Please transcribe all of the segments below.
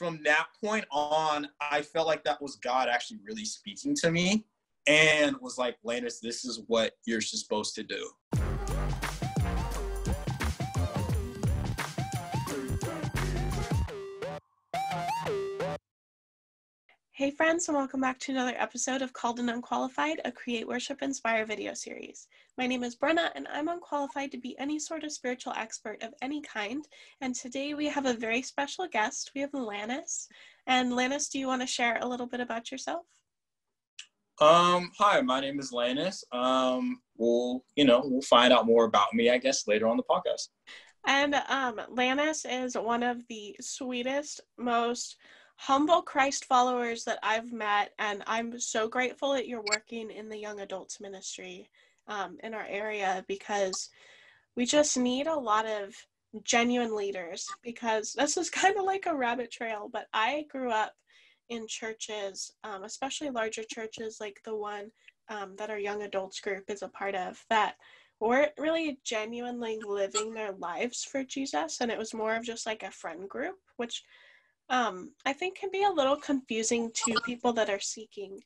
from that point on, I felt like that was God actually really speaking to me and was like, Lanis, this is what you're supposed to do. Hey friends, and welcome back to another episode of Called and Unqualified, a Create Worship Inspire video series. My name is Brenna, and I'm unqualified to be any sort of spiritual expert of any kind, and today we have a very special guest. We have Lanis. And Lanis, do you want to share a little bit about yourself? Hi, my name is Lanis. We'll find out more about me, I guess, later on the podcast. And Lanis is one of the sweetest, most humble Christ followers that I've met, and I'm so grateful that you're working in the young adults ministry in our area, because we just need a lot of genuine leaders. Because this is kind of like a rabbit trail, but I grew up in churches, especially larger churches like the one that our young adults group is a part of, that weren't really genuinely living their lives for Jesus, and it was more of just like a friend group, which I think can be a little confusing to people that are seeking.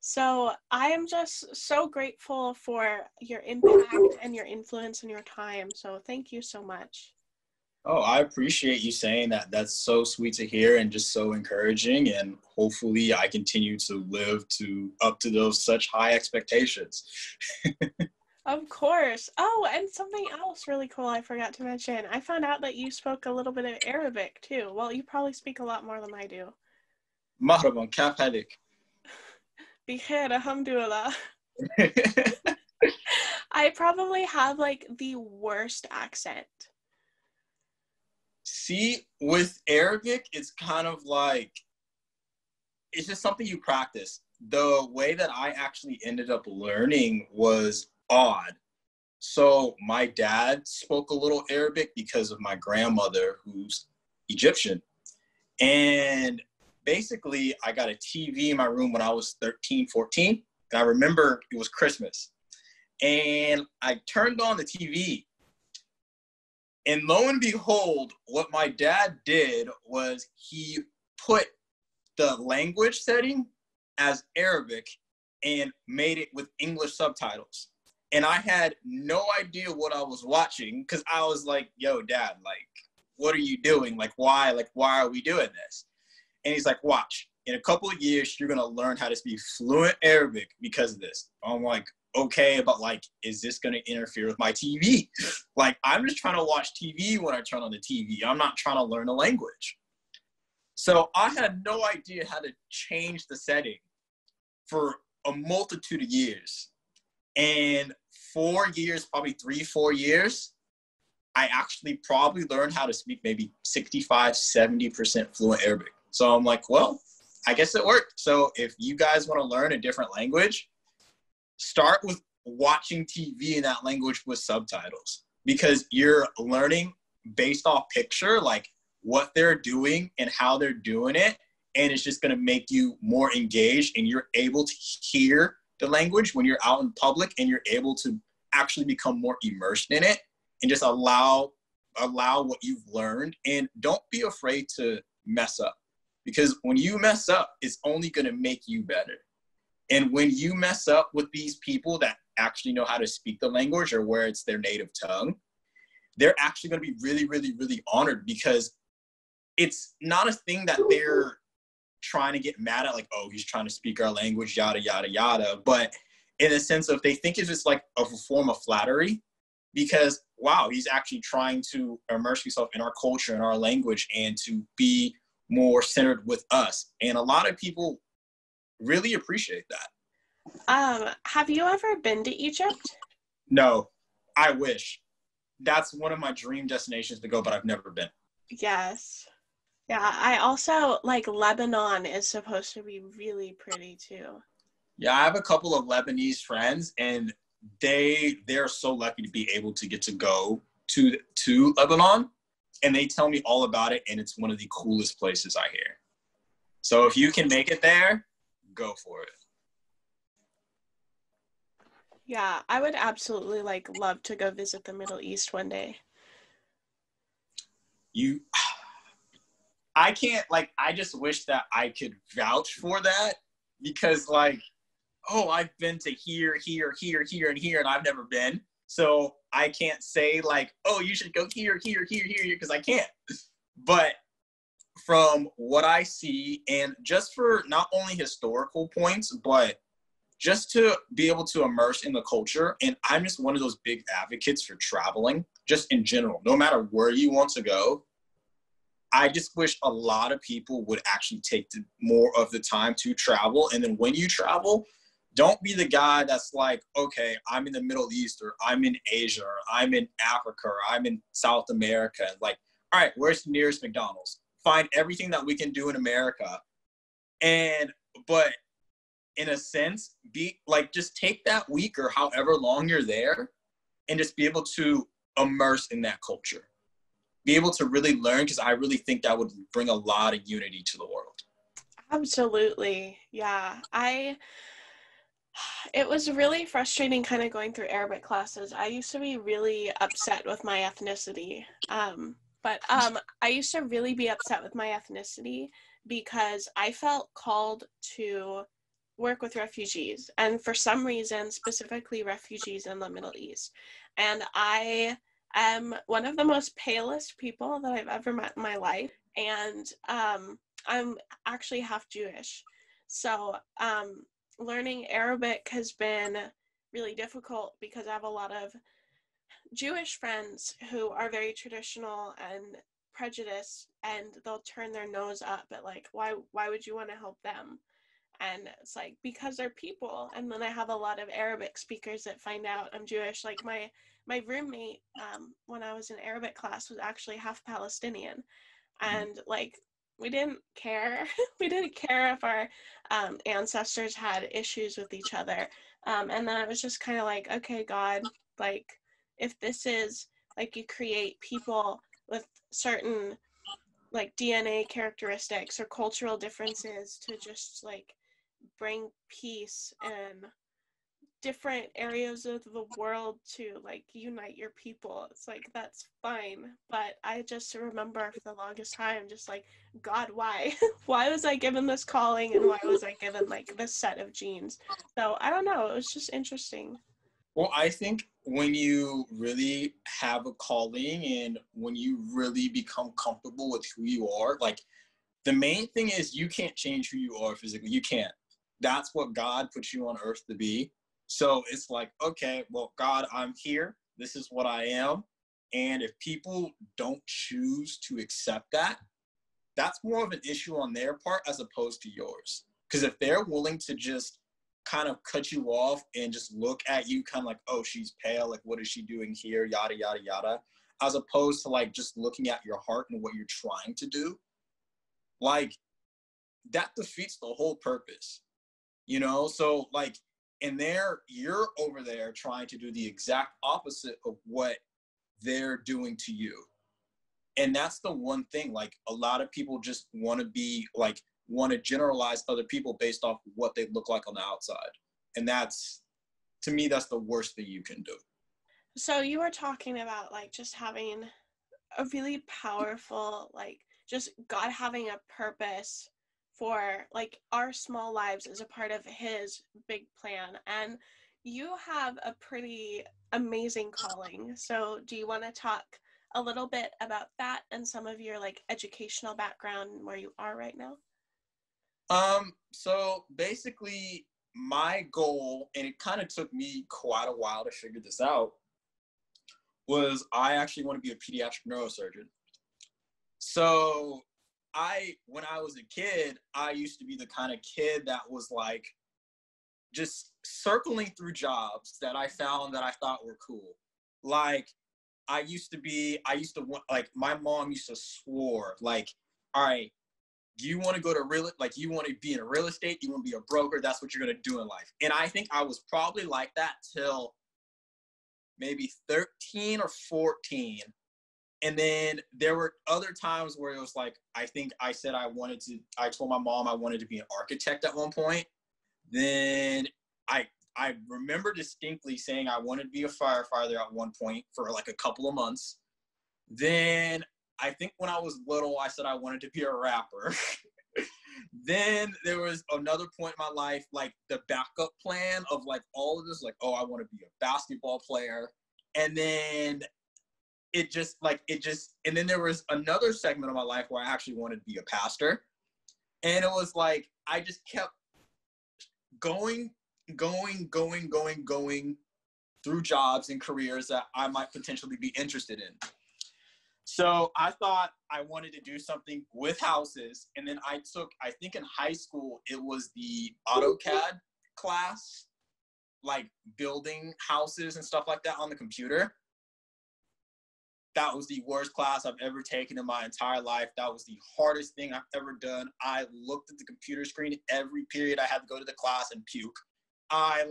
So I am just so grateful for your impact and your influence and your time. So thank you so much. Oh, I appreciate you saying that. That's so sweet to hear and just so encouraging. And hopefully I continue to live up to those such high expectations. Of course. Oh, and something else really cool I forgot to mention. I found out that you spoke a little bit of Arabic too. Well, you probably speak a lot more than I do. Marhaban, kaf halik? Bikhair, alhamdulillah. I probably have like the worst accent. See, with Arabic, it's kind of like, it's just something you practice. The way that I actually ended up learning was odd. So my dad spoke a little Arabic because of my grandmother, who's Egyptian. And basically, I got a TV in my room when I was 13, 14. And I remember it was Christmas. And I turned on the TV. And lo and behold, what my dad did was he put the language setting as Arabic and made it with English subtitles. And I had no idea what I was watching, because I was like, yo, Dad, like, what are you doing? Like, why are we doing this? And he's like, watch, in a couple of years, you're going to learn how to speak fluent Arabic because of this. I'm like, okay, but like, is this going to interfere with my TV? Like, I'm just trying to watch TV when I turn on the TV. I'm not trying to learn a language. So I had no idea how to change the setting for a multitude of years. And 4 years, probably 3-4 years, I actually probably learned how to speak maybe 65, 70% fluent Arabic. So I'm like, well, I guess it worked. So if you guys want to learn a different language, start with watching TV in that language with subtitles, because you're learning based off picture, like what they're doing and how they're doing it. And it's just going to make you more engaged, and you're able to hear the language when you're out in public, and you're able to actually become more immersed in it, and just allow what you've learned, and don't be afraid to mess up, because when you mess up, it's only going to make you better. And when you mess up with these people that actually know how to speak the language, or where it's their native tongue, they're actually going to be really, really, really honored, because it's not a thing that they're trying to get mad at, like, oh, he's trying to speak our language, yada, yada, yada. But in a sense of, they think it's just like a form of flattery, because, wow, he's actually trying to immerse himself in our culture and our language, and to be more centered with us. And a lot of people really appreciate that. Have you ever been to Egypt? No, I wish. That's one of my dream destinations to go, but I've never been. Yes. Yeah, I also, like, Lebanon is supposed to be really pretty, too. Yeah, I have a couple of Lebanese friends, and they're so lucky to be able to get to go to Lebanon, and they tell me all about it, and it's one of the coolest places I hear. So if you can make it there, go for it. Yeah, I would absolutely, like, love to go visit the Middle East one day. I can't, like, I just wish that I could vouch for that, because like, oh, I've been to here, here, here, and here, and I've never been. So I can't say like, oh, you should go here, because I can't. But from what I see, and just for not only historical points, but just to be able to immerse in the culture. And I'm just one of those big advocates for traveling, just in general, no matter where you want to go. I just wish a lot of people would actually take more of the time to travel. And then when you travel, don't be the guy that's like, okay, I'm in the Middle East, or I'm in Asia, or I'm in Africa, or I'm in South America. And like, all right, where's the nearest McDonald's? Find everything that we can do in America. And, but in a sense, be like, just take that week or however long you're there and just be able to immerse in that culture. Be able to really learn, because I really think that would bring a lot of unity to the world. Absolutely. Yeah. It was really frustrating kind of going through Arabic classes. I used to be really upset with my ethnicity. I used to really be upset with my ethnicity because I felt called to work with refugees, and for some reason, specifically refugees in the Middle East. And I am one of the most palest people that I've ever met in my life. And I'm actually half Jewish. So learning Arabic has been really difficult because I have a lot of Jewish friends who are very traditional and prejudiced, and they'll turn their nose up at like, why would you want to help them? And it's like, because they're people. And then I have a lot of Arabic speakers that find out I'm Jewish. Like my roommate, when I was in Arabic class, was actually half Palestinian. And like, we didn't care. We didn't care if our ancestors had issues with each other. And then it was just kind of like, okay, God, like, if this is like, you create people with certain like DNA characteristics or cultural differences to just like bring peace in different areas of the world to like unite your people. It's like, that's fine. But I just remember for the longest time, just like, God, why? Why was I given this calling, and why was I given like this set of genes? So I don't know. It was just interesting. Well, I think when you really have a calling and when you really become comfortable with who you are, like the main thing is you can't change who you are physically. You can't. That's what God put you on earth to be. So it's like, okay, well, God, I'm here. This is what I am. And if people don't choose to accept that, that's more of an issue on their part as opposed to yours. Because if they're willing to just kind of cut you off and just look at you kind of like, oh, she's pale, like, what is she doing here, yada, yada, yada, as opposed to like just looking at your heart and what you're trying to do, like, that defeats the whole purpose, you know? So like, and there, you're over there trying to do the exact opposite of what they're doing to you. And that's the one thing, like, a lot of people just want to be like, want to generalize other people based off what they look like on the outside. And that's, to me, that's the worst thing you can do. So you were talking about like just having a really powerful, like just God having a purpose for like our small lives as a part of his big plan. And you have a pretty amazing calling. So do you want to talk a little bit about that and some of your like educational background and where you are right now? So basically my goal, and it kind of took me quite a while to figure this out, was I actually want to be a pediatric neurosurgeon. So when I was a kid, I used to be the kind of kid that was like, just circling through jobs that I found that I thought were cool. Like I used to my mom used to swore like, all right, you want to go to you want to be in real estate, you want to be a broker, that's what you're going to do in life. And I think I was probably like that till maybe 13 or 14. And then there were other times where it was like, I think I said I told my mom I wanted to be an architect at one point. Then I remember distinctly saying I wanted to be a firefighter at one point for like a couple of months. Then I think when I was little, I said I wanted to be a rapper. Then there was another point in my life, like the backup plan of like all of this, like, oh, I want to be a basketball player. And then it just like, and then there was another segment of my life where I actually wanted to be a pastor. And it was like, I just kept going through jobs and careers that I might potentially be interested in. So I thought I wanted to do something with houses. And then I took, I think in high school, it was the AutoCAD class, like building houses and stuff like that on the computer. That was the worst class I've ever taken in my entire life. That was the hardest thing I've ever done. I looked at the computer screen every period. I had to go to the class and puke. I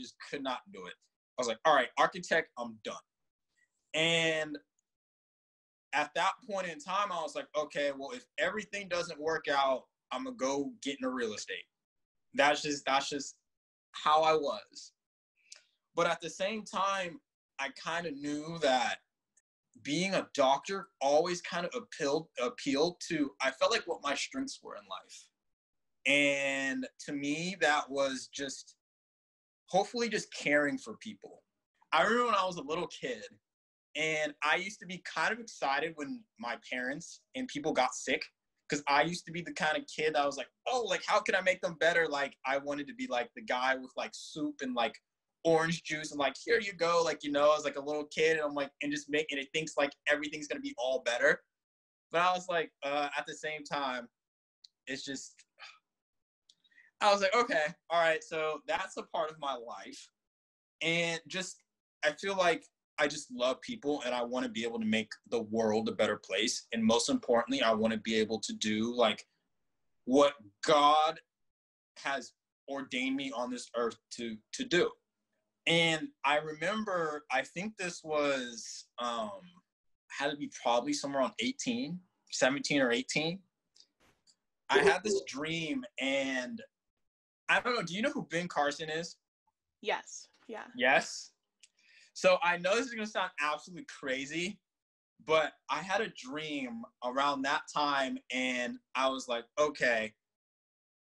just could not do it. I was like, all right, architect, I'm done. And at that point in time, I was like, okay, well, if everything doesn't work out, I'm gonna go get into real estate. That's just how I was. But at the same time, I kind of knew that being a doctor always kind of appealed to, I felt like, what my strengths were in life. And to me, that was just hopefully just caring for people. I remember when I was a little kid, and I used to be kind of excited when my parents and people got sick, because I used to be the kind of kid that was like, oh, like, how can I make them better? Like, I wanted to be like the guy with like soup and like orange juice and like, here you go. Like, you know, I was like a little kid, and I'm like, and just making it thinks like everything's going to be all better. But I was like, at the same time, it's just, I was like, okay, all right. So that's a part of my life. And just, I feel like, I just love people, and I want to be able to make the world a better place. And most importantly, I want to be able to do like what God has ordained me on this earth to do. And I remember, I think this was, had to be probably somewhere around 17 or 18. I had this dream, and I don't know, do you know who Ben Carson is? Yes. Yeah. Yes. So I know this is going to sound absolutely crazy, but I had a dream around that time, and I was like, okay,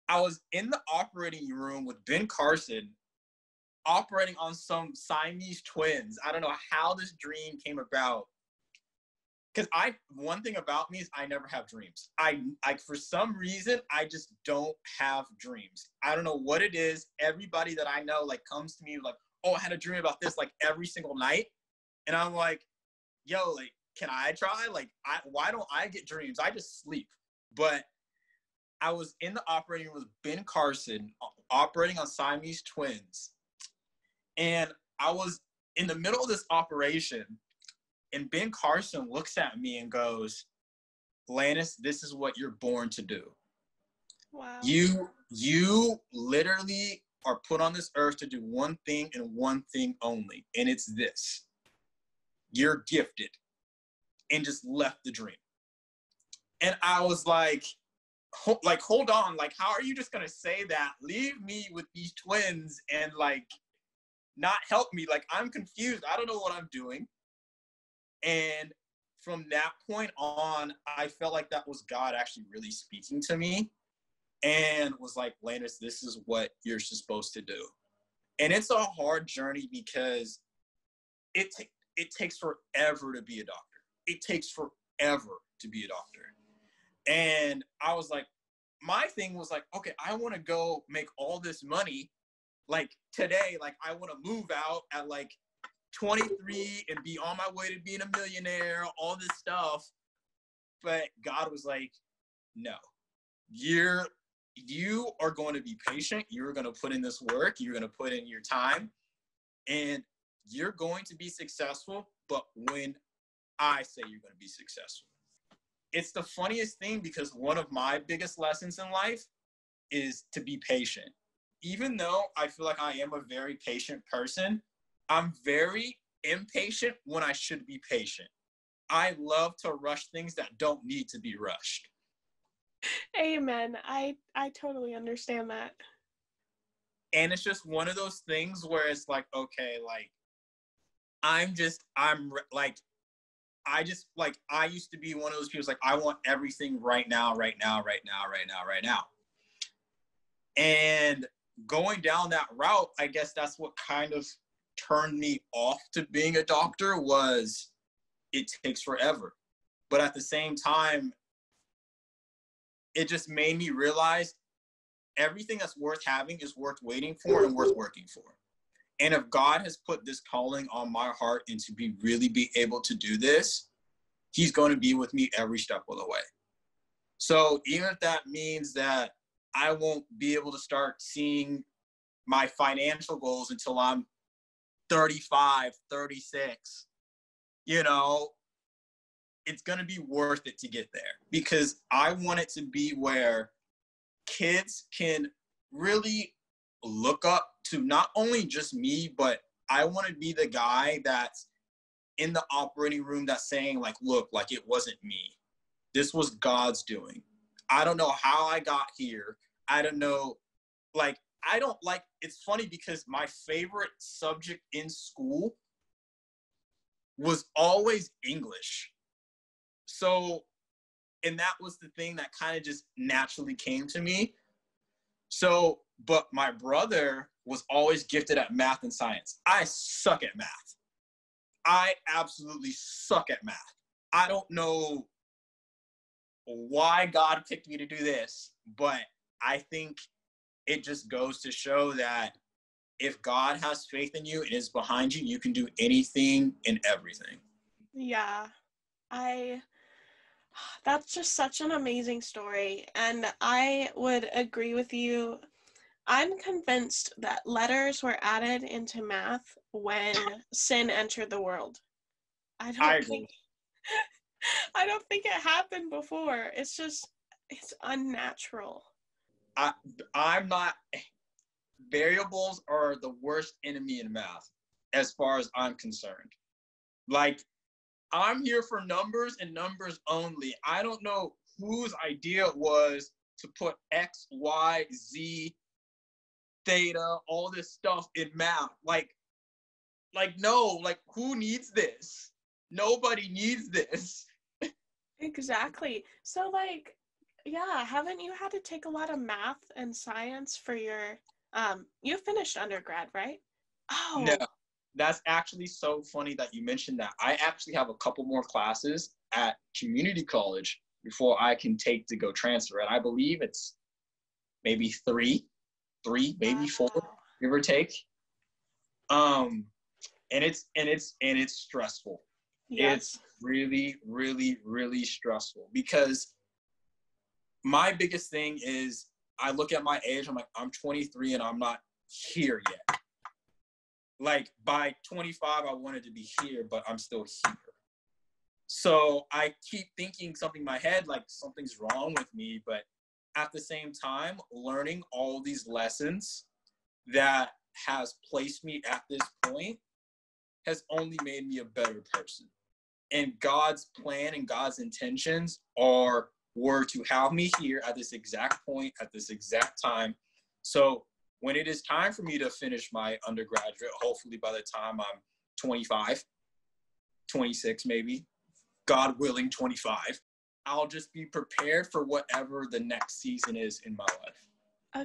I was in the operating room with Ben Carson operating on some Siamese twins. I don't know how this dream came about, because one thing about me is I never have dreams. I for some reason, I just don't have dreams. I don't know what it is. Everybody that I know like comes to me like, oh, I had a dream about this like every single night. And I'm like, yo, like, can I try? Like, why don't I get dreams? I just sleep. But I was in the operating room with Ben Carson operating on Siamese twins. And I was in the middle of this operation, and Ben Carson looks at me and goes, Lanis, this is what you're born to do. Wow. You literally are put on this earth to do one thing and one thing only. And it's this, you're gifted, and just left the dream. And I was like, hold on. Like, how are you just going to say that? Leave me with these twins and like not help me. Like, I'm confused. I don't know what I'm doing. And from that point on, I felt like that was God actually really speaking to me. And was like, Lanis, this is what you're supposed to do. And it's a hard journey, because it takes forever to be a doctor. It takes forever to be a doctor. And I was like, my thing was like, okay, I want to go make all this money, like today, like I want to move out at like 23 and be on my way to being a millionaire, all this stuff. But God was like, no, you are going to be patient. You're going to put in this work. You're going to put in your time, and you're going to be successful. But when I say you're going to be successful, it's the funniest thing, because one of my biggest lessons in life is to be patient. Even though I feel like I am a very patient person, I'm very impatient when I should be patient. I love to rush things that don't need to be rushed. Amen. I totally understand that. And it's just one of those things where it's like, okay, like, I'm I just, like, I used to be one of those people, like, I want everything right now. And going down that route, I guess that's what kind of turned me off to being a doctor, was it takes forever. But at the same time, it just made me realize everything that's worth having is worth waiting for and worth working for. And if God has put this calling on my heart and to be really be able to do this, he's going to be with me every step of the way. So even if that means that I won't be able to start seeing my financial goals until I'm 35, 36, you know, it's going to be worth it to get there, because I want it to be where kids can really look up to not only just me, but I want to be the guy that's in the operating room that's saying, like, look, like, it wasn't me. This was God's doing. I don't know how I got here. I don't know. Like, I don't, like, it's funny because my favorite subject in school was always English. So, and that was the thing that kind of just naturally came to me. So, but my brother was always gifted at math and science. I suck at math. I absolutely suck at math. I don't know why God picked me to do this, but I think it just goes to show that if God has faith in you and is behind you, you can do anything and everything. Yeah. That's just such an amazing story. And I would agree with you. I'm convinced that letters were added into math when sin entered the world. I don't think it happened before. It's just, it's unnatural. I'm not, variables are the worst enemy in math, as far as I'm concerned. Like, I'm here for numbers and numbers only. I don't know whose idea it was to put X, Y, Z, theta, all this stuff in math. Like, no, like, who needs this? Nobody needs this. Exactly. So, like, yeah, haven't you had to take a lot of math and science for your, you finished undergrad, right? Oh. No, that's actually so funny that you mentioned that. I actually have a couple more classes at community college before I can take to go transfer. And I believe it's maybe three, maybe four, give or take. And it's stressful. Yes. It's really, really, really stressful, because my biggest thing is I look at my age, I'm like, I'm 23 and I'm not here yet. Like, by 25, I wanted to be here, but I'm still here. So I keep thinking something in my head, like, something's wrong with me, but at the same time, learning all these lessons that has placed me at this point has only made me a better person. And God's plan and God's intentions were to have me here at this exact point, at this exact time. So when it is time for me to finish my undergraduate, hopefully by the time I'm 25, 26 maybe, God willing 25, I'll just be prepared for whatever the next season is in my life.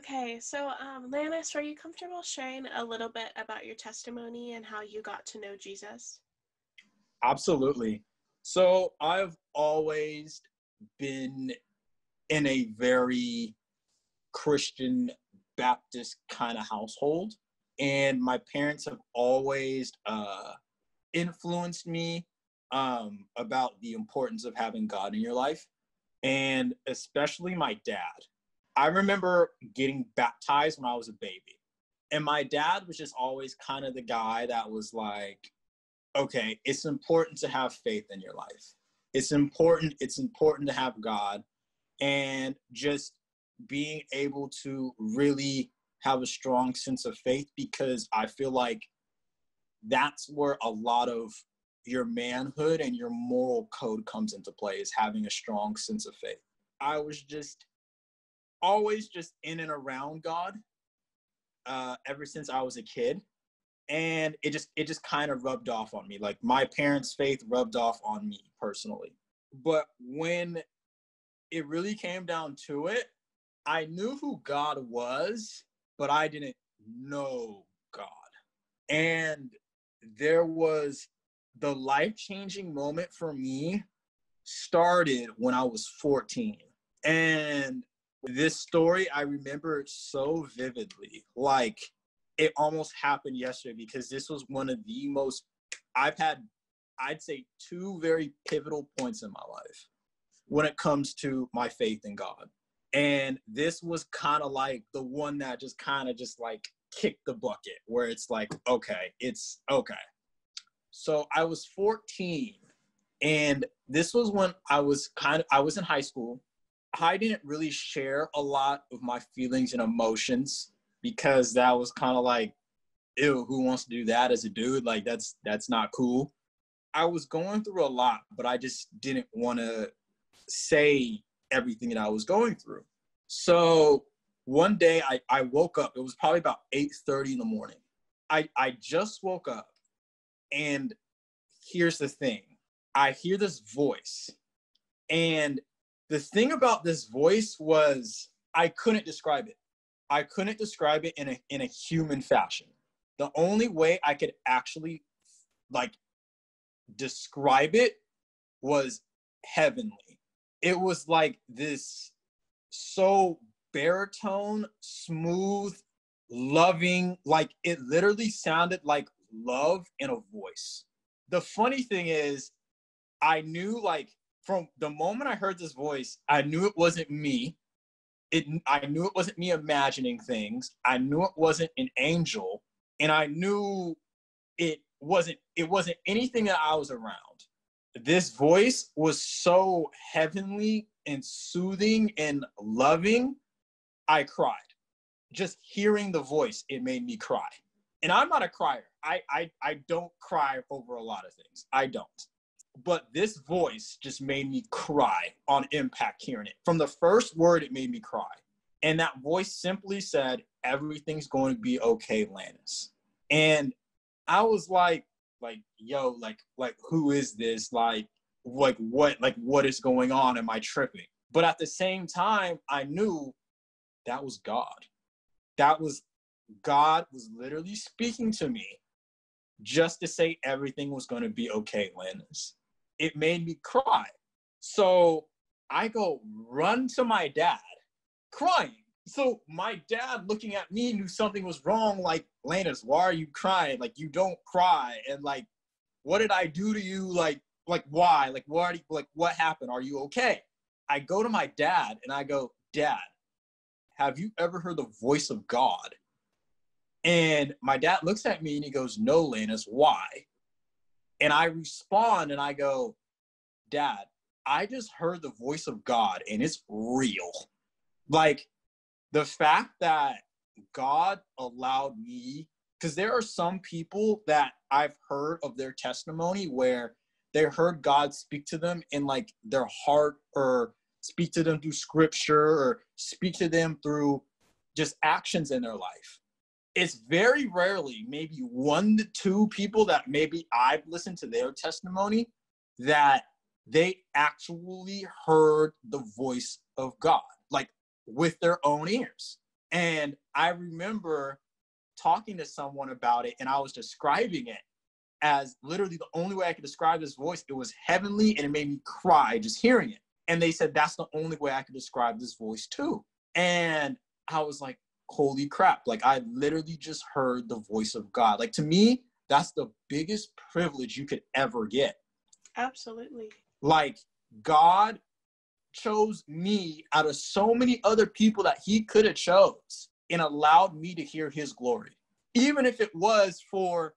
Okay, so Lanis, are you comfortable sharing a little bit about your testimony and how you got to know Jesus? Absolutely. So I've always been in a very Christian Baptist kind of household, and my parents have always influenced me about the importance of having God in your life, and especially my dad. I remember getting baptized when I was a baby, and my dad was just always kind of the guy that was like, okay, it's important to have faith in your life. It's important to have God, and just being able to really have a strong sense of faith, because I feel like that's where a lot of your manhood and your moral code comes into play, is having a strong sense of faith. I was just always just in and around God ever since I was a kid. And it just kind of rubbed off on me. Like, my parents' faith rubbed off on me personally. But when it really came down to it, I knew who God was, but I didn't know God. And there was the life-changing moment for me started when I was 14. And this story, I remember so vividly. Like, it almost happened yesterday, because this was one of the most, I've had, I'd say, two very pivotal points in my life when it comes to my faith in God. And this was kind of like the one that just kind of just like kicked the bucket, where it's like, okay, it's okay. So I was 14, and this was when I was in high school. I didn't really share a lot of my feelings and emotions, because that was kind of like, ew, who wants to do that as a dude? Like, that's not cool. I was going through a lot, but I just didn't want to say everything that I was going through. So one day I woke up. It was probably about 8:30 in the morning. I just woke up, and here's the thing. I hear this voice, and the thing about this voice was I couldn't describe it. I couldn't describe it in a human fashion. The only way I could actually like describe it was heavenly. It was like this so baritone, smooth, loving, like it literally sounded like love in a voice. The funny thing is, I knew, like, from the moment I heard this voice, I knew it wasn't me. I knew it wasn't me imagining things. I knew it wasn't an angel, and I knew it wasn't anything that I was around. This voice was so heavenly and soothing and loving. I cried. Just hearing the voice, it made me cry. And I'm not a crier. I don't cry over a lot of things. I don't. But this voice just made me cry on impact hearing it. From the first word, it made me cry. And that voice simply said, everything's going to be okay, Lanis. And I was like, yo, like, who is this? Like, what is going on? Am I tripping? But at the same time, I knew that was God. God was literally speaking to me just to say everything was going to be okay, Lanis. It made me cry. So I go run to my dad crying. So my dad, looking at me, knew something was wrong. Like, Lanis, why are you crying? Like, you don't cry. And like, what did I do to you? Like why? Like, what? Like, what happened? Are you okay? I go to my dad and I go, Dad, have you ever heard the voice of God? And my dad looks at me and he goes, no, Lanis, why? And I respond and I go, Dad, I just heard the voice of God, and it's real. Like, the fact that God allowed me, because there are some people that I've heard of their testimony where they heard God speak to them in like their heart, or speak to them through scripture, or speak to them through just actions in their life. It's very rarely, maybe 1 to 2 people that maybe I've listened to their testimony, that they actually heard the voice of God, like with their own ears. And I remember talking to someone about it, and I was describing it as literally the only way I could describe this voice. It was heavenly, and it made me cry just hearing it. And they said, that's the only way I could describe this voice too. And I was like, holy crap, like I literally just heard the voice of God. Like, to me, that's the biggest privilege you could ever get. Absolutely. Like, God chose me out of so many other people that he could have chose, and allowed me to hear his glory, even if it was for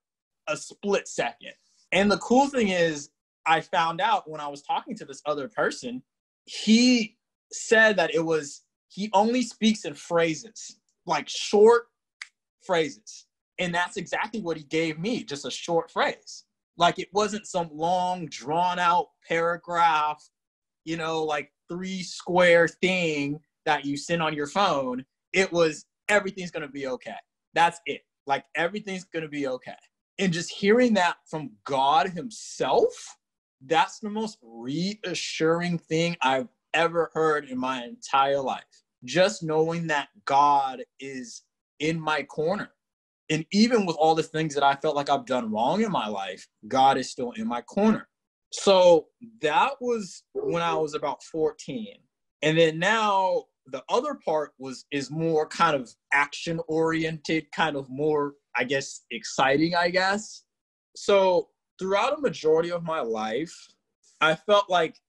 a split second. And the cool thing is, I found out when I was talking to this other person, he said that he only speaks in phrases. Like short phrases. And that's exactly what he gave me, just a short phrase. Like, it wasn't some long, drawn out paragraph, you know, like 3-square thing that you send on your phone. It was, everything's going to be okay. That's it. like everything's going to be okay. And just hearing that from God himself, that's the most reassuring thing I've ever heard in my entire life. Just knowing that God is in my corner. And even with all the things that I felt like I've done wrong in my life, God is still in my corner. So that was when I was about 14. And then now the other part is more kind of action oriented, kind of more, I guess, exciting, I guess. So throughout a majority of my life, I felt like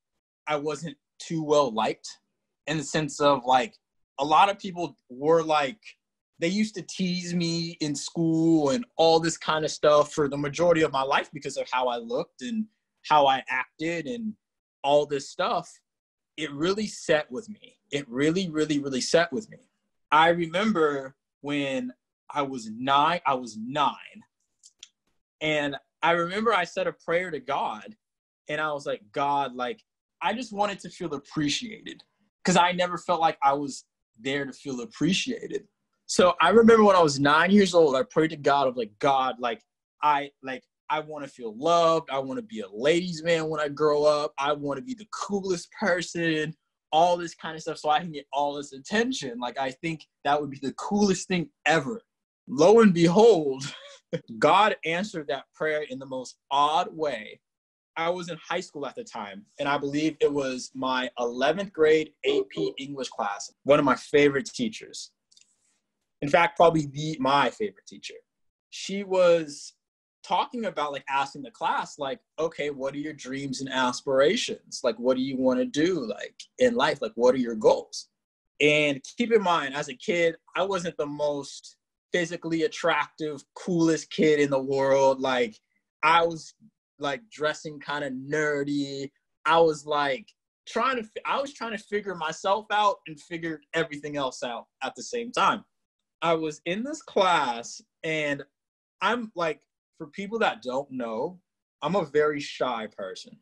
I wasn't too well liked, in the sense of like a lot of people were like, they used to tease me in school and all this kind of stuff for the majority of my life because of how I looked and how I acted and all this stuff. It really set with me. It really, really, really set with me. I remember when I was nine. And I remember I said a prayer to God, and I was like, God, like, I just wanted to feel appreciated, because I never felt like I was there to feel appreciated. So I remember when I was 9 years old, I prayed to God of like, God, I want to feel loved. I want to be a ladies' man when I grow up. I want to be the coolest person, all this kind of stuff, so I can get all this attention. Like, I think that would be the coolest thing ever. Lo and behold, God answered that prayer in the most odd way. I was in high school at the time, and I believe it was my 11th grade AP English class, one of my favorite teachers. In fact, probably my favorite teacher. She was talking about, like, asking the class, like, okay, what are your dreams and aspirations? Like, what do you want to do, like, in life? Like, what are your goals? And keep in mind, as a kid, I wasn't the most physically attractive, coolest kid in the world. Like, I was like dressing kind of nerdy. I was like trying to figure myself out and figure everything else out at the same time. I was in this class, and I'm like, for people that don't know, I'm a very shy person.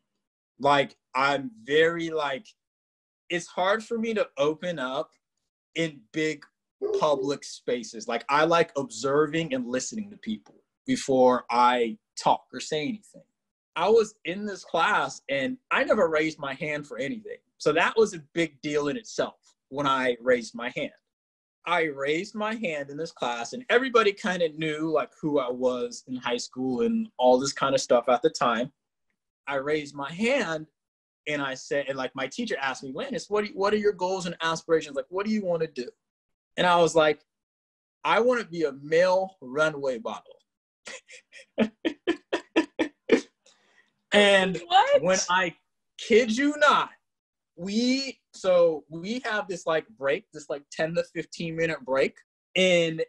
Like, I'm very like, it's hard for me to open up in big public spaces. Like, I like observing and listening to people before I talk or say anything. I was in this class, and I never raised my hand for anything. So that was a big deal in itself when I raised my hand. I raised my hand in this class, and everybody kind of knew like who I was in high school and all this kind of stuff at the time. I raised my hand, and I said, and like my teacher asked me, Lanis, what are your goals and aspirations? Like, what do you want to do? And I was like, I want to be a male runway model. And what? When I kid you not, we have this like break, this like 10 to 15 minute break in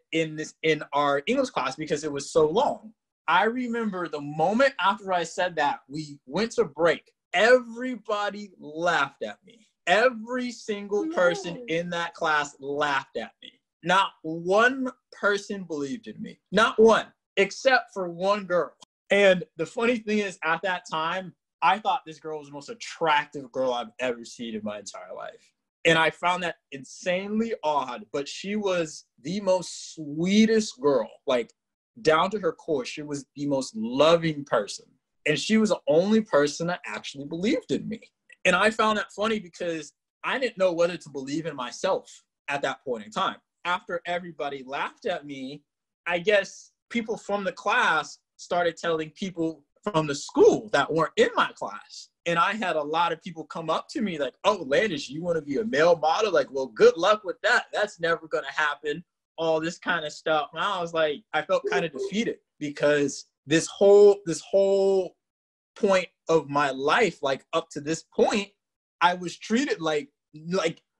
our English class because it was so long. I remember the moment after I said that, we went to break. Everybody laughed at me. Every single person in that class laughed at me. Not one person believed in me. Not one, except for one girl. And the funny thing is, at that time, I thought this girl was the most attractive girl I've ever seen in my entire life. And I found that insanely odd, but she was the most sweetest girl, like down to her core. She was the most loving person. And she was the only person that actually believed in me. And I found that funny because I didn't know whether to believe in myself at that point in time. After everybody laughed at me, I guess people from the class started telling people from the school that weren't in my class. And I had a lot of people come up to me like, oh, Lanis, you want to be a male model? Like, well, good luck with that. That's never going to happen. All this kind of stuff. And I was like, I felt kind of defeated because this whole point of my life, like up to this point, I was treated like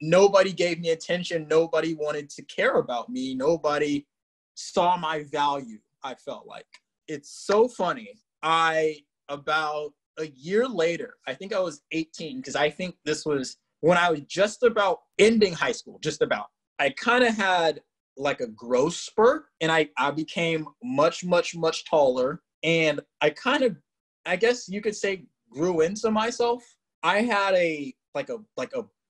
nobody gave me attention. Nobody wanted to care about me. Nobody saw my value, I felt like. It's so funny. About a year later, I think I was 18, because I think this was when I was just about ending high school, just about. I kind of had like a growth spurt, and I became much, much, much taller. And I kind of, I guess you could say, grew into myself. I had a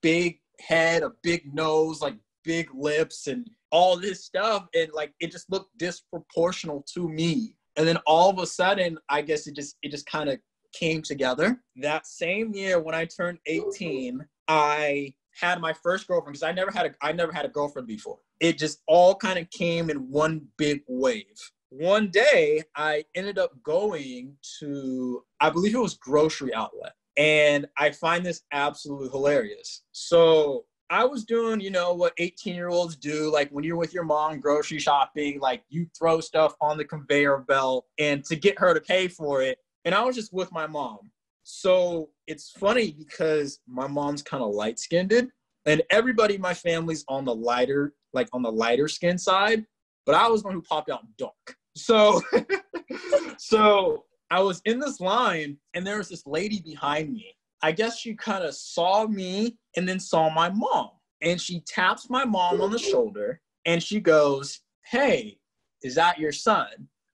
big head, a big nose, like big lips and all this stuff. And like, it just looked disproportional to me. And then all of a sudden, I guess it just kind of came together. That same year when I turned 18, I had my first girlfriend, because I never had a girlfriend before. It just all kind of came in one big wave. One day I ended up going to, I believe it was Grocery Outlet. And I find this absolutely hilarious. So I was doing, you know, what 18-year-olds do, like when you're with your mom grocery shopping, like you throw stuff on the conveyor belt and to get her to pay for it. And I was just with my mom. So it's funny because my mom's kind of light-skinned and everybody in my family's on the lighter, like on the lighter skin side, but I was the one who popped out dark. So I was in this line and there was this lady behind me. I guess she kind of saw me and then saw my mom, and she taps my mom on the shoulder and she goes, "Hey, is that your son?"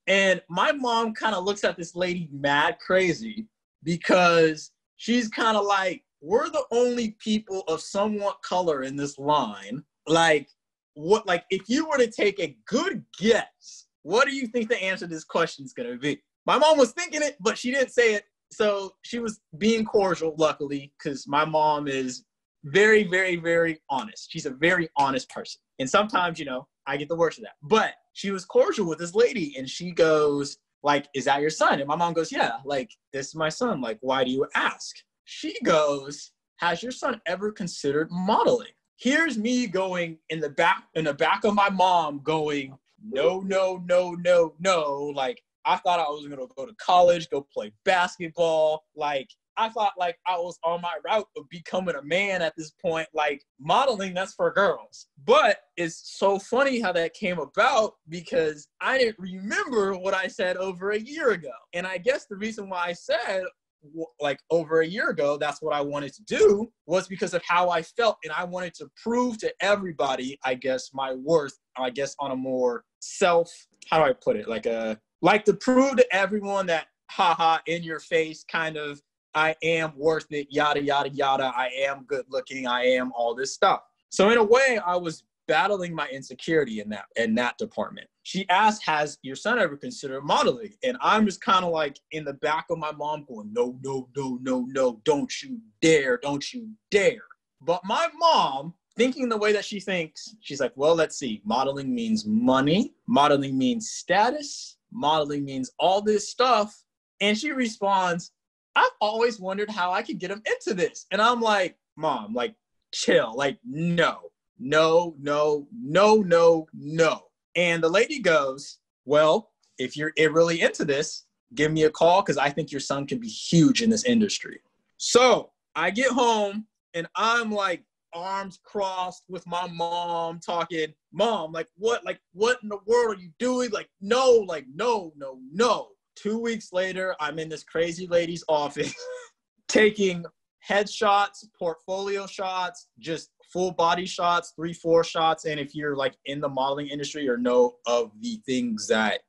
And my mom kind of looks at this lady mad crazy, because she's kind of like, we're the only people of somewhat color in this line. Like, what? Like, if you were to take a good guess, what do you think the answer to this question is going to be? My mom was thinking it, but she didn't say it. So she was being cordial, luckily, because my mom is very, very, very honest. She's a very honest person. And sometimes, you know, I get the worst of that. But she was cordial with this lady, and she goes, like, "Is that your son?" And my mom goes, "Yeah, like, this is my son. Like, why do you ask?" She goes, "Has your son ever considered modeling?" Here's me going in the back of my mom going, "No, no, no, no, no." Like, I thought I was going to go to college, go play basketball. Like, I thought like I was on my route of becoming a man at this point. Like, modeling, that's for girls. But it's so funny how that came about, because I didn't remember what I said over a year ago. And I guess the reason why I said like over a year ago, that's what I wanted to do, was because of how I felt. And I wanted to prove to everybody, I guess, my worth, I guess, on a more self, how do I put it? Like to prove to everyone that, haha, in your face kind of, I am worth it, yada, yada, yada. I am good looking. I am all this stuff. So in a way, I was battling my insecurity in that department. She asked, "Has your son ever considered modeling?" And I'm just kind of like in the back of my mom going, "No, no, no, no, no, don't you dare, don't you dare." But my mom, thinking the way that she thinks, she's like, well, let's see. Modeling means money. Modeling means status. Modeling means all this stuff. And she responds, "I've always wondered how I could get him into this." And I'm like, "Mom, like, chill. Like, no, no, no, no, no, no." And the lady goes, "Well, if you're really into this, give me a call, because I think your son can be huge in this industry." So I get home and I'm like, arms crossed with my mom, talking, "Mom, like, what in the world are you doing? Like, no, no, no." 2 weeks later, I'm in this crazy lady's office taking headshots, portfolio shots, just full body shots, 3-4 shots. And if you're like in the modeling industry or know of the things that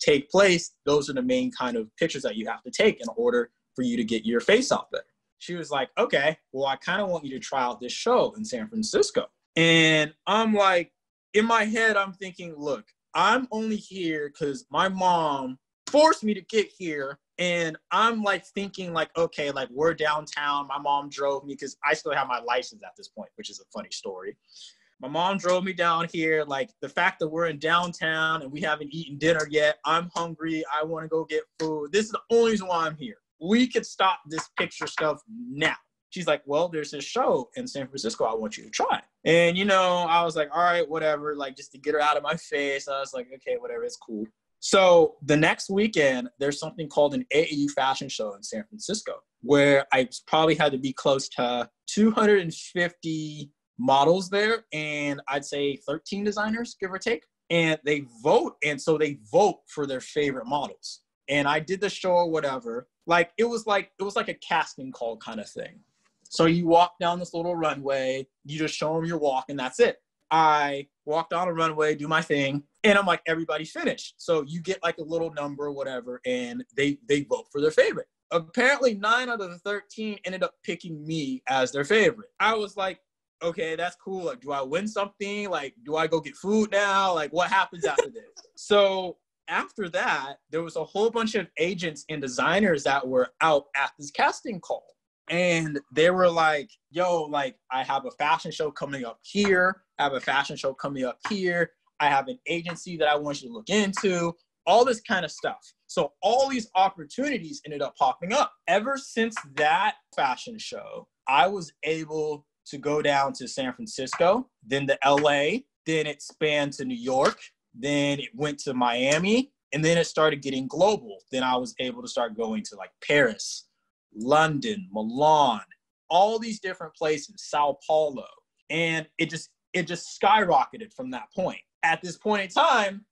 take place, those are the main kind of pictures that you have to take in order for you to get your face out there. She was like, "Okay, well, I kind of want you to try out this show in San Francisco." And I'm like, in my head, I'm thinking, look, I'm only here because my mom forced me to get here. And I'm like thinking like, okay, like we're downtown. My mom drove me, because I still have my license at this point, which is a funny story. My mom drove me down here. Like the fact that we're in downtown and we haven't eaten dinner yet. I'm hungry. I want to go get food. This is the only reason why I'm here. We could stop this picture stuff now. She's like, well, there's this show in San Francisco I want you to try. And, you know, I was like, all right, whatever. Like just to get her out of my face. I was like, okay, whatever. It's cool. So the next weekend, there's something called an AAU fashion show in San Francisco, where I probably had to be close to 250 models there. And I'd say 13 designers, give or take. And they vote. And so they vote for their favorite models. And I did the show or whatever. Like, it was like a casting call kind of thing. So you walk down this little runway, you just show them your walk, and that's it. I walk down a runway, do my thing. And I'm like, everybody's finished. So you get like a little number or whatever, and they vote for their favorite. Apparently 9 out of the 13 ended up picking me as their favorite. I was like, okay, that's cool. Like, do I win something? Like, do I go get food now? Like, what happens after this? So after that, there was a whole bunch of agents and designers that were out at this casting call. And they were like, yo, like, I have a fashion show coming up here. I have a fashion show coming up here. I have an agency that I want you to look into. All this kind of stuff. So all these opportunities ended up popping up. Ever since that fashion show, I was able to go down to San Francisco, then to LA, then it spanned to New York, then it went to Miami, and then it started getting global. Then I was able to start going to like Paris, London, Milan, all these different places, Sao Paulo. And it just skyrocketed from that point. At this point in time,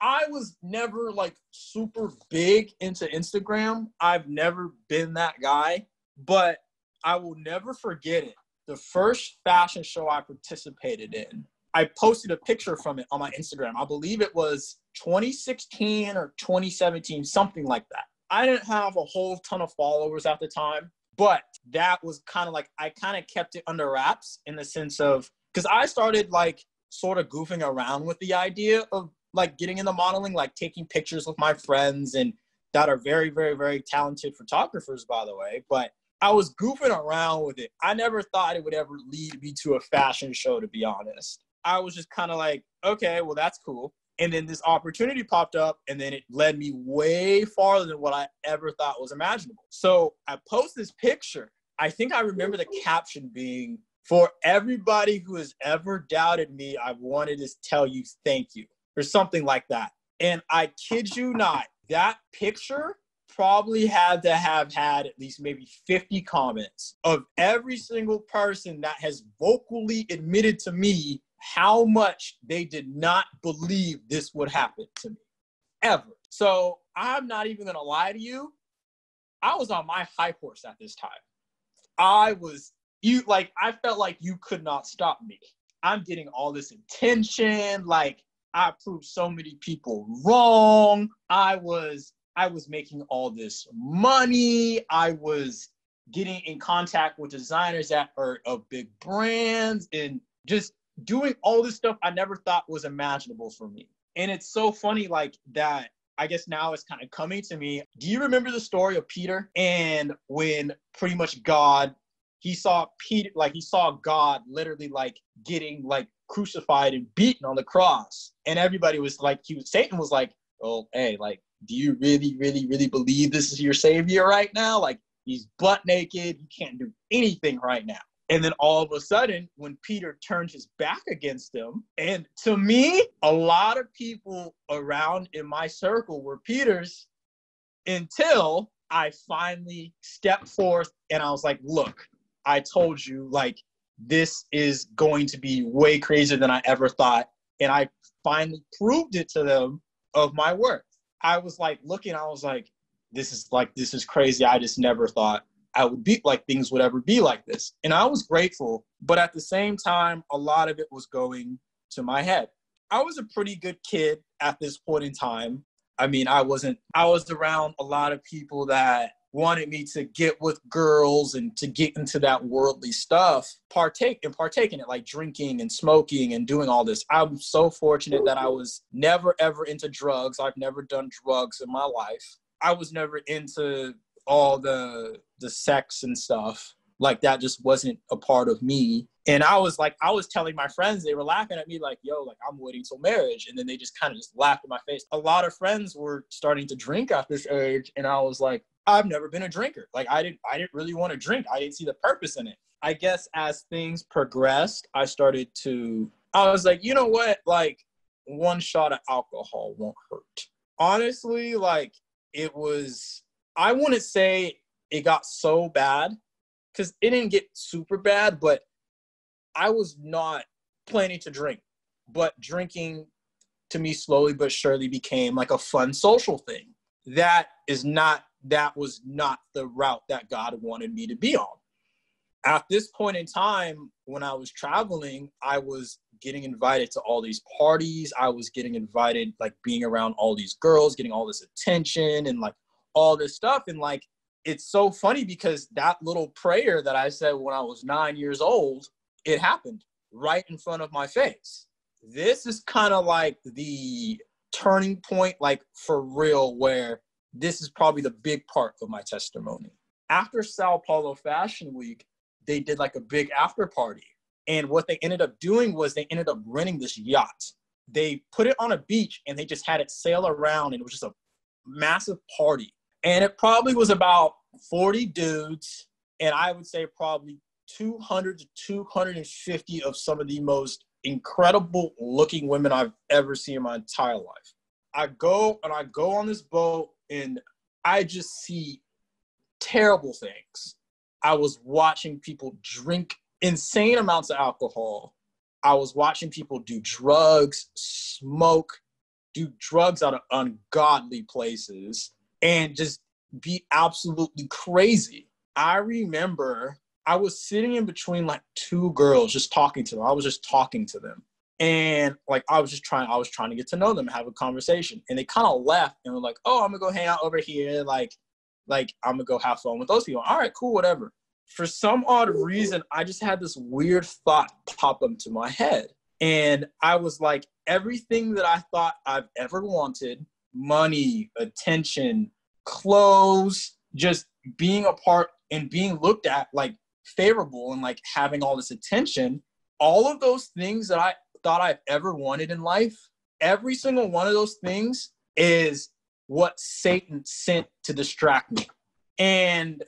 I was never like super big into Instagram. I've never been that guy, but I will never forget it. The first fashion show I participated in, I posted a picture from it on my Instagram. I believe it was 2016 or 2017, something like that. I didn't have a whole ton of followers at the time, but that was kind of like, I kind of kept it under wraps in the sense of, because I started like sort of goofing around with the idea of like getting into modeling, like taking pictures with my friends and that are very, very, very talented photographers, by the way. But I was goofing around with it. I never thought it would ever lead me to a fashion show, to be honest. I was just kind of like, okay, well, that's cool. And then this opportunity popped up and then it led me way farther than what I ever thought was imaginable. So I post this picture. I think I remember the caption being, "For everybody who has ever doubted me, I wanted to tell you thank you," or something like that. And I kid you not, that picture probably had to have had at least maybe 50 comments of every single person that has vocally admitted to me how much they did not believe this would happen to me, ever. So I'm not even gonna lie to you, I was on my high horse at this time. I felt like you could not stop me. I'm getting all this attention, like, I proved so many people wrong. I was making all this money. I was getting in contact with designers that are of big brands and just doing all this stuff I never thought was imaginable for me. And it's so funny like that, I guess now it's kind of coming to me. Do you remember the story of Peter? And when pretty much God, he saw God literally like getting like crucified and beaten on the cross. And everybody was like, Satan was like, "Oh, hey, like, do you really, really, really believe this is your savior right now? Like, he's butt naked. He can't do anything right now." And then all of a sudden, when Peter turned his back against them, and to me, a lot of people around in my circle were Peters until I finally stepped forth and I was like, "Look, I told you, like, this is going to be way crazier than I ever thought." And I finally proved it to them of my worth. I was like looking, I was like, this is crazy. I just never thought I would be like, things would ever be like this. And I was grateful, but at the same time, a lot of it was going to my head. I was a pretty good kid at this point in time. I mean, I was around a lot of people that wanted me to get with girls and to get into that worldly stuff, partake in it, like drinking and smoking and doing all this. I'm so fortunate that I was never, ever into drugs. I've never done drugs in my life. I was never into all the sex and stuff. Like, that just wasn't a part of me. And I was telling my friends, they were laughing at me like, "Yo, like, I'm waiting till marriage." And then they just kind of just laughed in my face. A lot of friends were starting to drink at this age. And I was like, I've never been a drinker. Like, I didn't really want to drink. I didn't see the purpose in it. I guess as things progressed, I was like, you know what? Like, one shot of alcohol won't hurt. Honestly, like, I wouldn't say it got so bad because it didn't get super bad, but I was not planning to drink. But drinking to me slowly but surely became like a fun social thing. That was not the route that God wanted me to be on. At this point in time, when I was traveling, I was getting invited to all these parties. I was getting invited, like, being around all these girls, getting all this attention and like all this stuff. And like, it's so funny because that little prayer that I said when I was 9 years old, it happened right in front of my face. This is kind of like the turning point, like for real, where this is probably the big part of my testimony. After Sao Paulo Fashion Week, they did like a big after party. And what they ended up doing was they ended up renting this yacht. They put it on a beach and they just had it sail around. And it was just a massive party. And it probably was about 40 dudes. And I would say probably 200 to 250 of some of the most incredible looking women I've ever seen in my entire life. I go on this boat and I just see terrible things. I was watching people drink insane amounts of alcohol. I was watching people do drugs, smoke, do drugs out of ungodly places, and just be absolutely crazy. I remember I was sitting in between like two girls just talking to them. I was just talking to them. And like, I was trying to get to know them, have a conversation. And they kind of left and were like, oh, I'm gonna go hang out over here. Like I'm gonna go have fun with those people. All right, cool, whatever. For some odd reason, I just had this weird thought pop up to my head. And I was like, everything that I thought I've ever wanted, money, attention, clothes, just being a part and being looked at like favorable and like having all this attention, all of those things that I thought I've ever wanted in life, every single one of those things is what Satan sent to distract me. And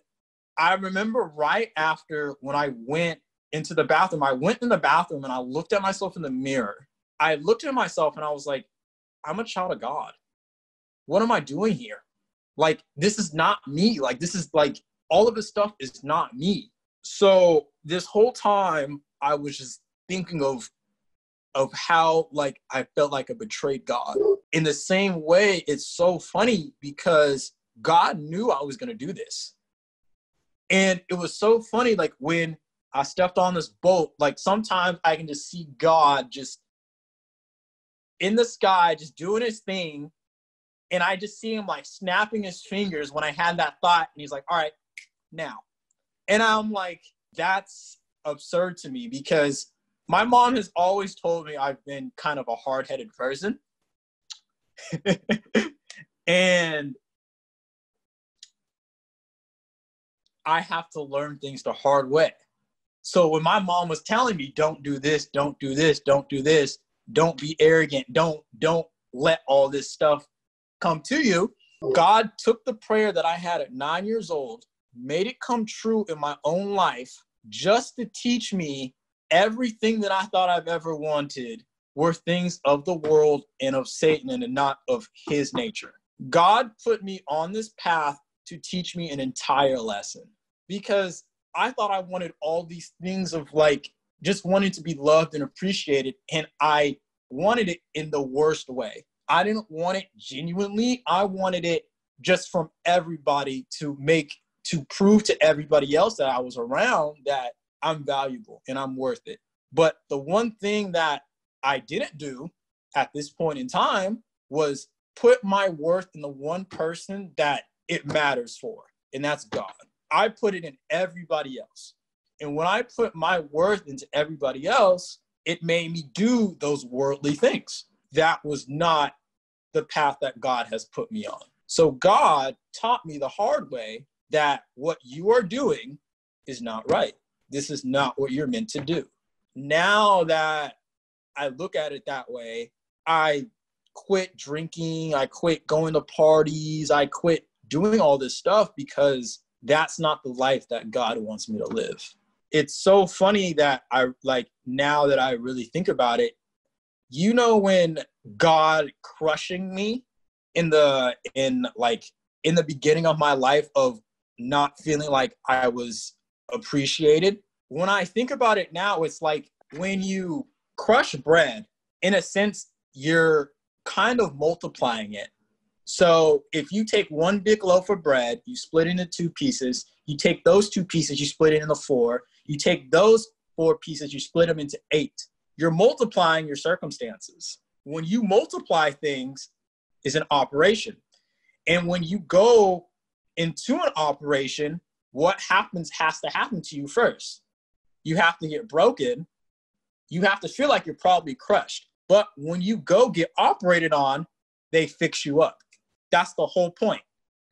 I remember right after when I went into the bathroom, I went in the bathroom and I looked at myself in the mirror. I looked at myself and I was like, I'm a child of God. What am I doing here? Like, this is not me. Like, this is like, all of this stuff is not me. So this whole time I was just thinking of how like I felt like I betrayed God. In the same way, it's so funny because God knew I was going to do this. And it was so funny, like when I stepped on this boat, like sometimes I can just see God just in the sky, just doing his thing. And I just see him like snapping his fingers when I had that thought. And he's like, all right, now. And I'm like, that's absurd to me because my mom has always told me I've been kind of a hard-headed person. And I have to learn things the hard way. So when my mom was telling me, don't do this, don't do this, don't do this, don't be arrogant, don't let all this stuff come to you, God took the prayer that I had at 9 years old, made it come true in my own life just to teach me everything that I thought I've ever wanted were things of the world and of Satan and not of his nature. God put me on this path to teach me an entire lesson because I thought I wanted all these things of like just wanting to be loved and appreciated. And I wanted it in the worst way. I didn't want it genuinely. I wanted it just from everybody to prove to everybody else that I was around that I'm valuable and I'm worth it. But the one thing that I didn't do at this point in time was put my worth in the one person that it matters for, and that's God. I put it in everybody else. And when I put my worth into everybody else, it made me do those worldly things. That was not the path that God has put me on. So God taught me the hard way that what you are doing is not right. This is not what you're meant to do. Now that I look at it that way, I quit drinking. I quit going to parties. I quit doing all this stuff because that's not the life that God wants me to live. It's so funny that I like now that I really think about it, you know, when God crushing me in the beginning of my life of not feeling like I was appreciated. When I think about it now, it's like when you crush bread, in a sense, you're kind of multiplying it. So if you take one big loaf of bread, you split it into two pieces, you take those two pieces, you split it into four, you take those four pieces, you split them into eight. You're multiplying your circumstances. When you multiply things, it's an operation. And when you go into an operation, what happens has to happen to you first. you have to get broken. You have to feel like you're probably crushed. But when you go get operated on, they fix you up. That's the whole point.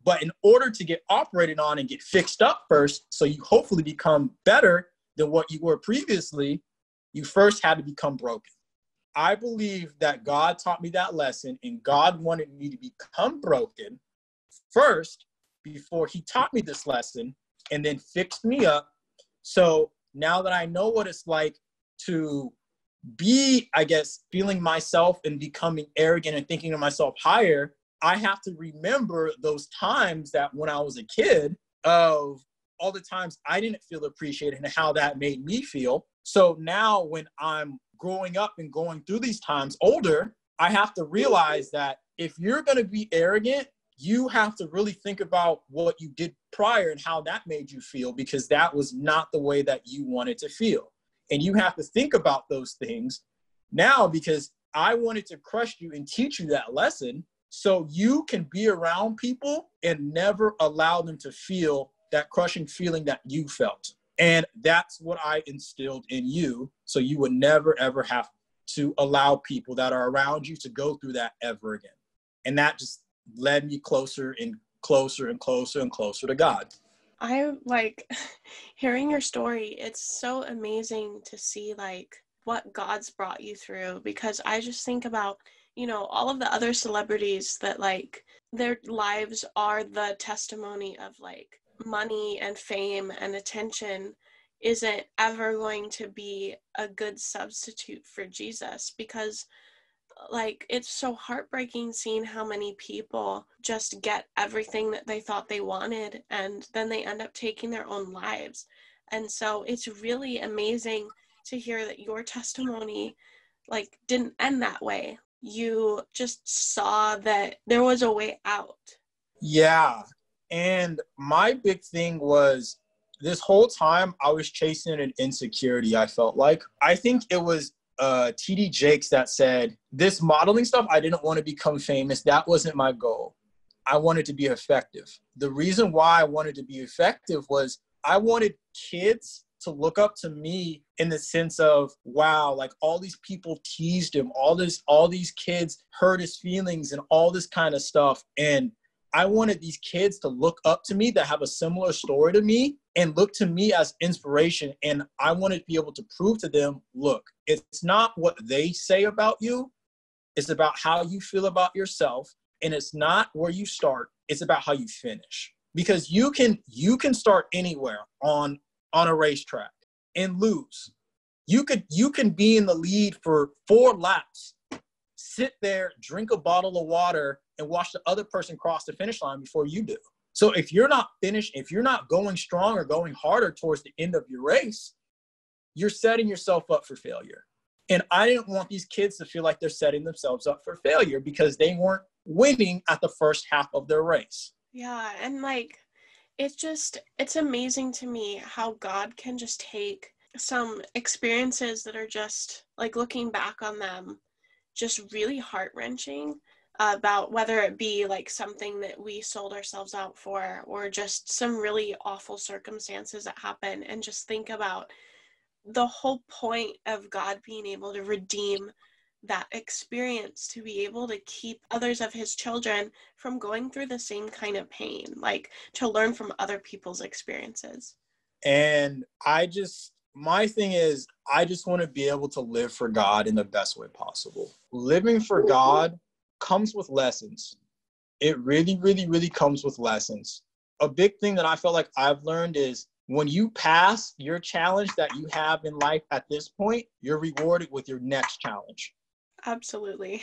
But in order to get operated on and get fixed up first, so you hopefully become better than what you were previously, you first had to become broken. I believe that God taught me that lesson, and God wanted me to become broken first before he taught me this lesson and then fixed me up. So now that I know what it's like to be, I guess, feeling myself and becoming arrogant and thinking of myself higher, I have to remember those times that when I was a kid, of all the times I didn't feel appreciated and how that made me feel. So now when I'm growing up and going through these times older, I have to realize that if you're going to be arrogant, you have to really think about what you did prior and how that made you feel, because that was not the way that you wanted to feel. And you have to think about those things now, because I wanted to crush you and teach you that lesson so you can be around people and never allow them to feel that crushing feeling that you felt. And that's what I instilled in you. So you would never, ever have to allow people that are around you to go through that ever again. And that just led me closer and closer and closer and closer to God. I like hearing your story. It's so amazing to see like what God's brought you through, because I just think about, you know, all of the other celebrities that like their lives are the testimony of like money and fame and attention isn't ever going to be a good substitute for Jesus, because like it's so heartbreaking seeing how many people just get everything that they thought they wanted and then they end up taking their own lives. And so it's really amazing to hear that your testimony like didn't end that way. You just saw that there was a way out. Yeah. And my big thing was this whole time I was chasing an insecurity, I felt like. I think it was TD Jakes that said, this modeling stuff, I didn't want to become famous. That wasn't my goal. I wanted to be effective. The reason why I wanted to be effective was I wanted kids to look up to me in the sense of, wow, like all these people teased him, all these kids hurt his feelings and all this kind of stuff. And I wanted these kids to look up to me that have a similar story to me and look to me as inspiration. And I wanted to be able to prove to them, look, it's not what they say about you. It's about how you feel about yourself. And it's not where you start. It's about how you finish. Because you can start anywhere on a racetrack and lose. You can be in the lead for 4 laps, sit there, drink a bottle of water, and watch the other person cross the finish line before you do. So if you're not finished, if you're not going strong or going harder towards the end of your race, you're setting yourself up for failure. And I didn't want these kids to feel like they're setting themselves up for failure because they weren't winning at the first half of their race. Yeah. And like, it's amazing to me how God can just take some experiences that are just like, looking back on them, just really heart-wrenching, about whether it be like something that we sold ourselves out for or just some really awful circumstances that happen, and just think about the whole point of God being able to redeem that experience to be able to keep others of his children from going through the same kind of pain, like to learn from other people's experiences. And my thing is, I just want to be able to live for God in the best way possible. Living for God comes with lessons. It really, really, really comes with lessons. A big thing that I felt like I've learned is when you pass your challenge that you have in life at this point, you're rewarded with your next challenge. Absolutely.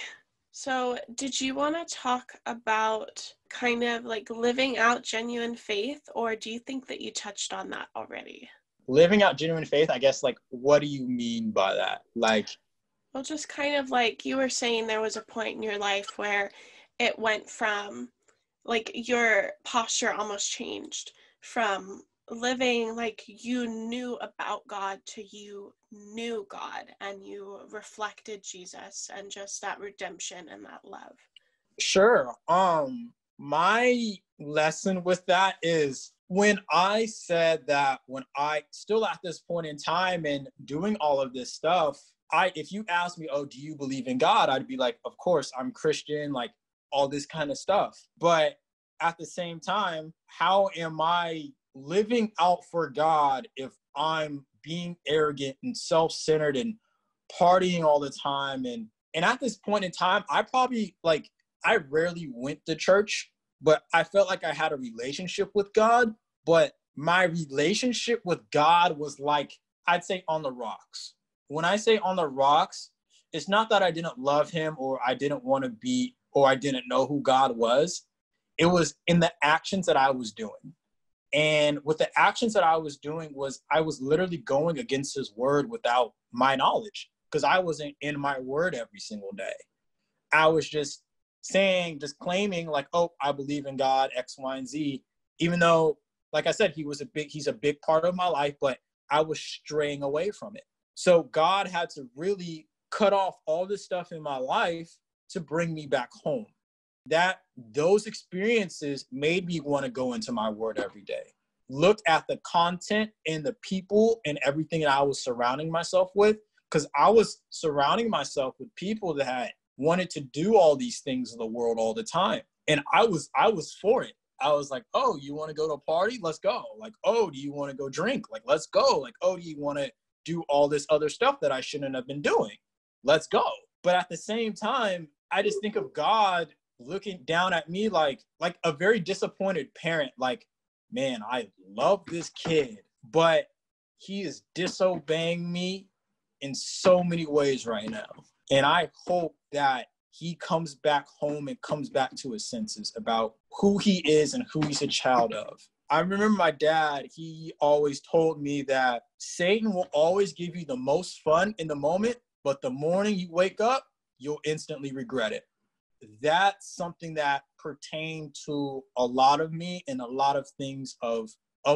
So did you want to talk about kind of like living out genuine faith, or do you think that you touched on that already? Living out genuine faith, I guess, like, what do you mean by that? Like, well, just kind of like you were saying, there was a point in your life where it went from like your posture almost changed from living like you knew about God to you knew God and you reflected Jesus and just that redemption and that love. Sure. My lesson with that is when I said that, when I still at this point in time and doing all of this stuff, if you asked me, oh, do you believe in God? I'd be like, of course, I'm Christian, like all this kind of stuff. But at the same time, how am I living out for God if I'm being arrogant and self-centered and partying all the time? And at this point in time, I rarely went to church, but I felt like I had a relationship with God. But my relationship with God was like, I'd say on the rocks. When I say on the rocks, it's not that I didn't love him or I didn't want to be, or I didn't know who God was. It was in the actions that I was doing. And with the actions that I was doing was I was literally going against his word without my knowledge, because I wasn't in my word every single day. I was just saying, just claiming like, oh, I believe in God, X, Y, and Z, even though, like I said, he's a big part of my life, but I was straying away from it. So God had to really cut off all this stuff in my life to bring me back home. Those experiences made me want to go into my word every day, look at the content and the people and everything that I was surrounding myself with, because I was surrounding myself with people that wanted to do all these things in the world all the time. And I was for it. I was like, oh, you want to go to a party? Let's go. Like, oh, do you want to go drink? Like, let's go. Like, oh, do you want to do all this other stuff that I shouldn't have been doing? Let's go. But at the same time, I just think of God looking down at me like a very disappointed parent, like, man, I love this kid, but he is disobeying me in so many ways right now. And I hope that he comes back home and comes back to his senses about who he is and who he's a child of. I remember my dad, he always told me that Satan will always give you the most fun in the moment, but the morning you wake up, you'll instantly regret it. That's something that pertained to a lot of me and a lot of things of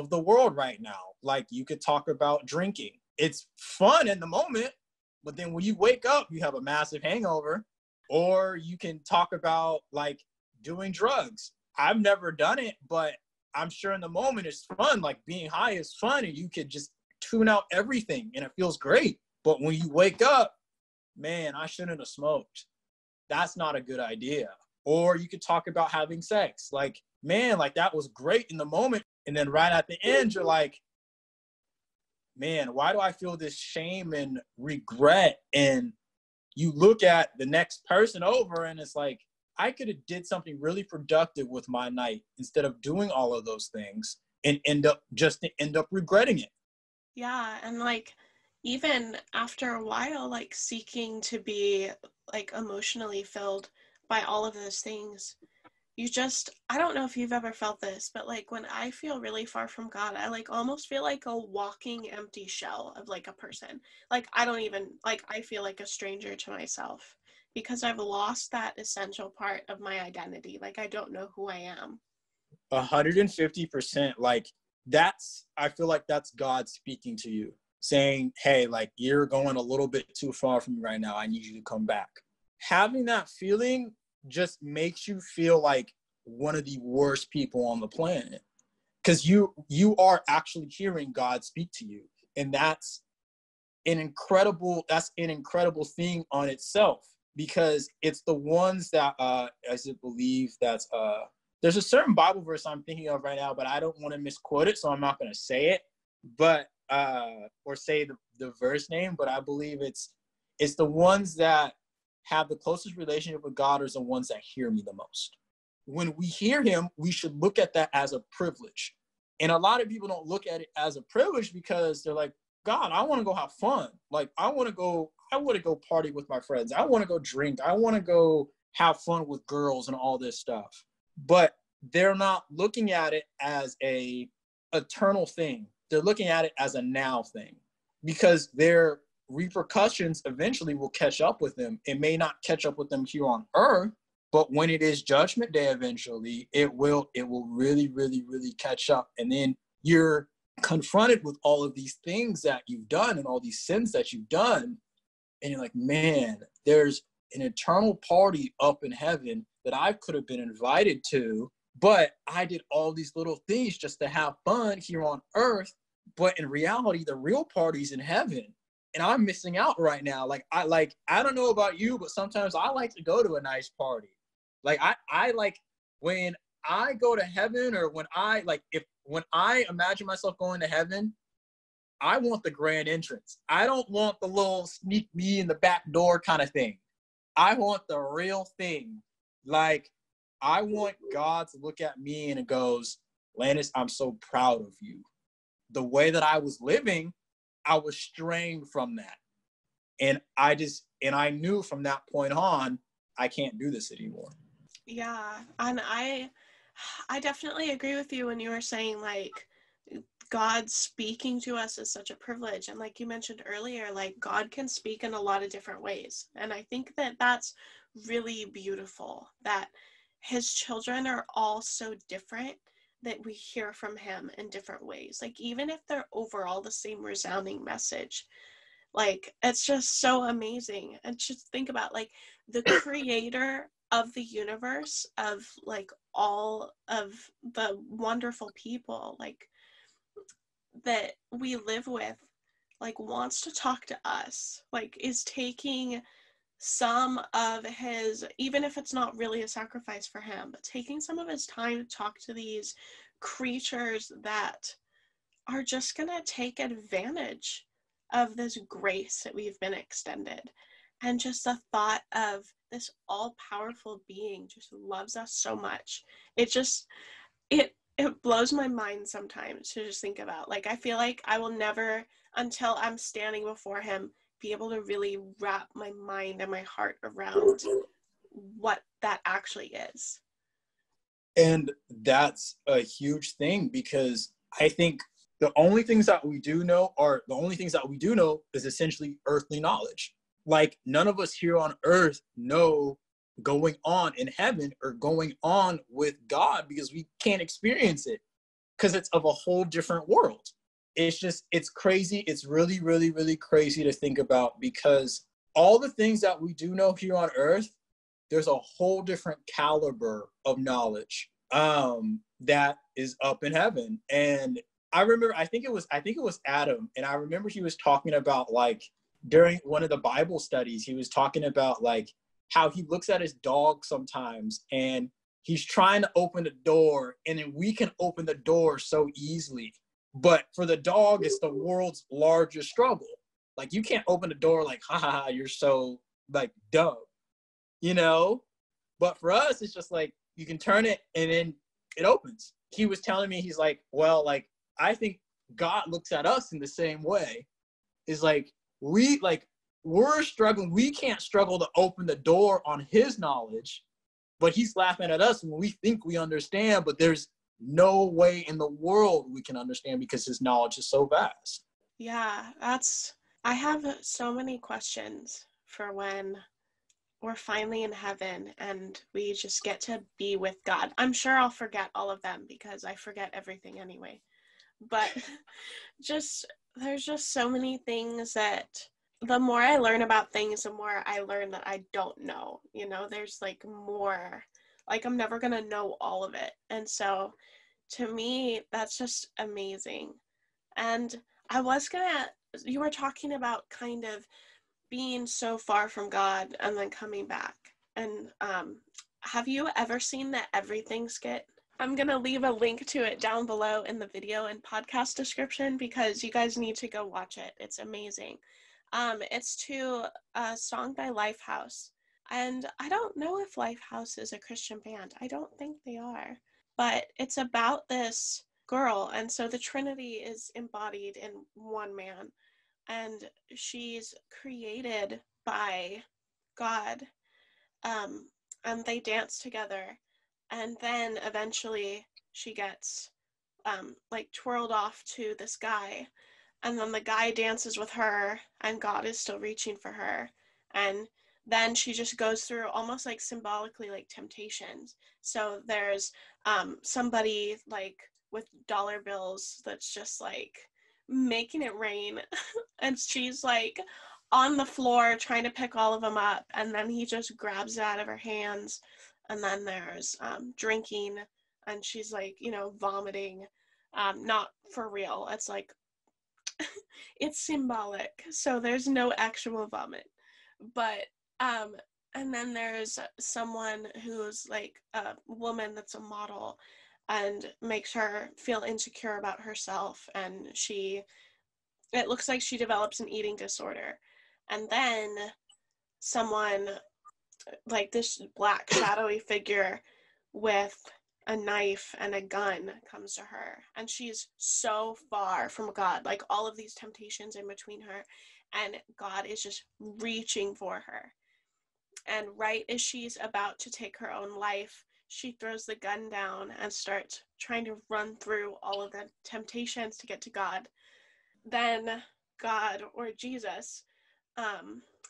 the world right now. Like, you could talk about drinking. It's fun in the moment, but then when you wake up, you have a massive hangover. Or you can talk about like doing drugs. I've never done it, but I'm sure in the moment it's fun. Like, being high is fun and you could just tune out everything and it feels great. But when you wake up, man, I shouldn't have smoked. That's not a good idea. Or you could talk about having sex. Like, man, like that was great in the moment. And then right at the end, you're like, man, why do I feel this shame and regret? And you look at the next person over and it's like, I could have did something really productive with my night instead of doing all of those things and end up regretting it. Yeah. And like, even after a while, like seeking to be like emotionally filled by all of those things, you just, I don't know if you've ever felt this, but like when I feel really far from God, I like almost feel like a walking empty shell of like a person. Like, I don't even, like, I feel like a stranger to myself because I've lost that essential part of my identity. Like, I don't know who I am. 150%. Like, that's, I feel like that's God speaking to you, saying, hey, like, you're going a little bit too far from me right now. I need you to come back. Having that feeling just makes you feel like one of the worst people on the planet, because you are actually hearing God speak to you. And that's an incredible thing on itself, because it's the ones that, there's a certain Bible verse I'm thinking of right now, but I don't want to misquote it, so I'm not going to say it, but or say the verse name, but I believe it's the ones that have the closest relationship with God are the ones that hear me the most. When we hear him, we should look at that as a privilege. And a lot of people don't look at it as a privilege because they're like, God, I want to go have fun. Like, I want to go party with my friends. I want to go drink. I want to go have fun with girls and all this stuff. But they're not looking at it as a eternal thing. They're looking at it as a now thing, because they're repercussions eventually will catch up with them. It may not catch up with them here on earth, but when it is judgment day, eventually it will really, really, really catch up. And then you're confronted with all of these things that you've done and all these sins that you've done. And you're like, man, there's an eternal party up in heaven that I could have been invited to But I did all these little things just to have fun here on earth. But in reality, the real party's in heaven. And I'm missing out right now. I don't know about you, but sometimes I like to go to a nice party. I like when I go to heaven, or when I imagine myself going to heaven, I want the grand entrance. I don't want the little sneak me in the back door kind of thing. I want the real thing. I want God to look at me and it goes, Lanis, I'm so proud of you. The way that I was living, I was straying from that. And I knew from that point on, I can't do this anymore. Yeah. And I definitely agree with you when you were saying God speaking to us is such a privilege. And like you mentioned earlier, God can speak in a lot of different ways. And I think that that's really beautiful, that his children are all so different, that we hear from him in different ways. Even if they're overall the same resounding message, it's just so amazing. And just think about the creator of the universe, of all of the wonderful people that we live with, wants to talk to us, is taking some of his, even if it's not really a sacrifice for him, but taking some of his time to talk to these creatures that are just going to take advantage of this grace that we've been extended. And just the thought of this all-powerful being just loves us so much. It blows my mind sometimes to just think about. I feel like I will never, until I'm standing before him, be able to really wrap my mind and my heart around what that actually is. And that's a huge thing, because I think the only things that we do know is essentially earthly knowledge. None of us here on earth know going on in heaven or going on with God, because we can't experience it, because it's of a whole different world. It's crazy. It's really, really, really crazy to think about, because all the things that we do know here on earth, there's a whole different caliber of knowledge that is up in heaven. And I think it was Adam. And I remember he was talking about during one of the Bible studies, he was talking about how he looks at his dog sometimes and he's trying to open the door, and then we can open the door so easily. But for the dog, it's the world's largest struggle. You can't open the door ha, you're so dumb, But for us, it's just you can turn it and then it opens. He was telling me, he's I think God looks at us in the same way. It's we're struggling. We can't struggle to open the door on his knowledge, but he's laughing at us when we think we understand, but there's no way in the world we can understand, because his knowledge is so vast. Yeah, I have so many questions for when we're finally in heaven and we just get to be with God. I'm sure I'll forget all of them, because I forget everything anyway. But there's just so many things that the more I learn about things, the more I learn that I don't know. There's more. I'm never going to know all of it. And so to me, that's just amazing. And you were talking about kind of being so far from God and then coming back. And have you ever seen the Everything skit? I'm going to leave a link to it down below in the video and podcast description, because you guys need to go watch it. It's amazing. It's to a song by Lifehouse. And I don't know if Lifehouse is a Christian band. I don't think they are. But it's about this girl. And so the Trinity is embodied in one man. And she's created by God. And they dance together. And then eventually she gets twirled off to this guy. And then the guy dances with her. And God is still reaching for her. And then she just goes through almost symbolically temptations. So there's somebody with dollar bills that's just making it rain and she's on the floor trying to pick all of them up, and then he just grabs it out of her hands. And then there's drinking and she's like, you know, vomiting, not for real. It's like, it's symbolic. So there's no actual vomit, but, and then there's someone who's like a woman that's a model and makes her feel insecure about herself. And she, it looks like she develops an eating disorder. And then someone like this black shadowy figure with a knife and a gun comes to her, and she's so far from God, like all of these temptations in between her, and God is just reaching for her. And right as she's about to take her own life, she throws the gun down and starts trying to run through all of the temptations to get to God. Then God, or Jesus,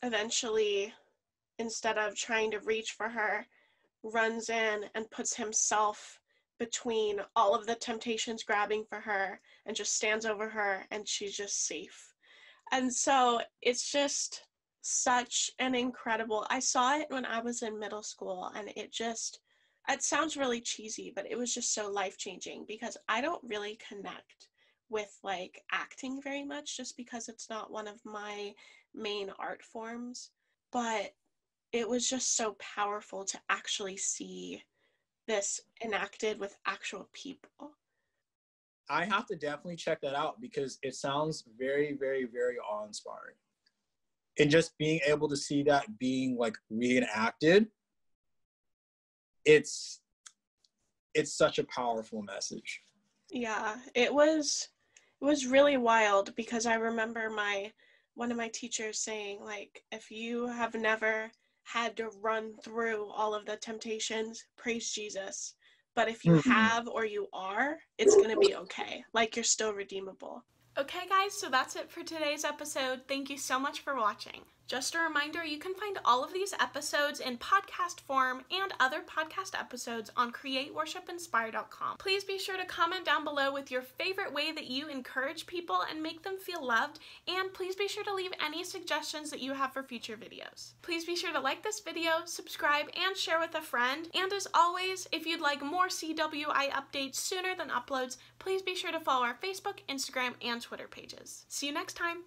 eventually, instead of trying to reach for her, runs in and puts himself between all of the temptations grabbing for her and just stands over her, and she's just safe. And so it's just such an incredible, I saw it when I was in middle school, and it just, it sounds really cheesy, but it was just so life-changing, because I don't really connect with like acting very much, just because it's not one of my main art forms, but it was just so powerful to actually see this enacted with actual people. I have to definitely check that out, because it sounds very, very, very awe-inspiring. And just being able to see that being like reenacted, it's such a powerful message. Yeah, it was really wild, because I remember one of my teachers saying, like, if you have never had to run through all of the temptations, praise Jesus. But if you have, or you are, it's going to be okay. Like, you're still redeemable. Okay, guys, so that's it for today's episode. Thank you so much for watching. Just a reminder, you can find all of these episodes in podcast form and other podcast episodes on createworshipinspire.com. Please be sure to comment down below with your favorite way that you encourage people and make them feel loved, and please be sure to leave any suggestions that you have for future videos. Please be sure to like this video, subscribe, and share with a friend. And as always, if you'd like more CWI updates sooner than uploads, please be sure to follow our Facebook, Instagram, and Twitter pages. See you next time!